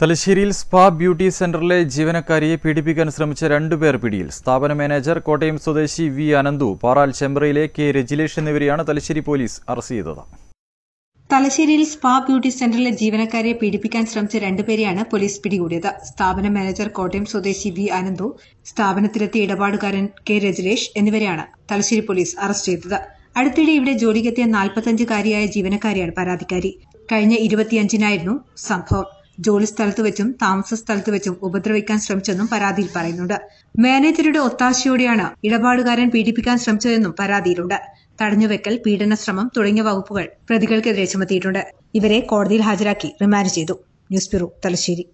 തലശ്ശേരിയിൽ spa beauty സെന്ററിലെ ജീവനക്കാരിയെ പീഡിപ്പിക്കാൻ ശ്രമിച്ച രണ്ടുപേർ പിടിയിൽ. സ്ഥാപന മാനേജർ കോട്ടയം സ്വദേശി വി അനന്തു, പാറാൽ ചെമ്പ്രയിലെ കെ രജിലേഷ് എന്നിവരെയാണ് തലശ്ശേരി പോലീസ് അറസ്റ്റ് ചെയ്തത്. തലശ്ശേരിയിൽ സ്പാ ബ്യൂട്ടി സെന്ററിലെ ജീവനക്കാരെ പീഡിപ്പിക്കാൻ ശ്രമിച്ച രണ്ടുപേരെയാണ് പോലീസ് പിടികൂടിയത്. സ്ഥാപന മാനേജർ കോട്ടയം സ്വദേശി വി അനന്തു, സ്ഥാപനത്തിലെത്തിയ ഇടപാടുകാരൻ കെ രജിലേഷ് എന്നിവരെയാണ് തലശ്ശേരി പോലീസ് അറസ്റ്റ് ചെയ്തത്. അടുത്തിടെ ഇവിടെ ജോലിക്കെത്തിയ 45-കാരിയായ ജീവനക്കാരിയാണ് പരാതിക്കാരി. കഴിഞ്ഞ 25-നായിരുന്നു സംഭവം. ജോലി സ്ഥലത്ത് വെച്ചും താമസ സ്ഥലത്ത് വെച്ചും ഉപദ്രവിക്കാൻ ശ്രമിച്ചെന്നും പരാതിയിൽ പറയുന്നുണ്ട്. മാനേജറുടെ ഒത്താശയോടെയാണ് ഇടപാടുകാരൻ പീഡിപ്പിക്കാൻ ശ്രമിച്ചതെന്നും പരാതിയിലുണ്ട്. തടഞ്ഞുവെക്കൽ, പീഡനശ്രമം തുടങ്ങിയ വകുപ്പുകൾ പ്രതികൾക്കെതിരെ ചുമത്തിയിട്ടുണ്ട്. ഇവരെ കോടതിയിൽ ഹാജരാക്കി റിമാൻഡ് ചെയ്തു. News bureau, Thalassery.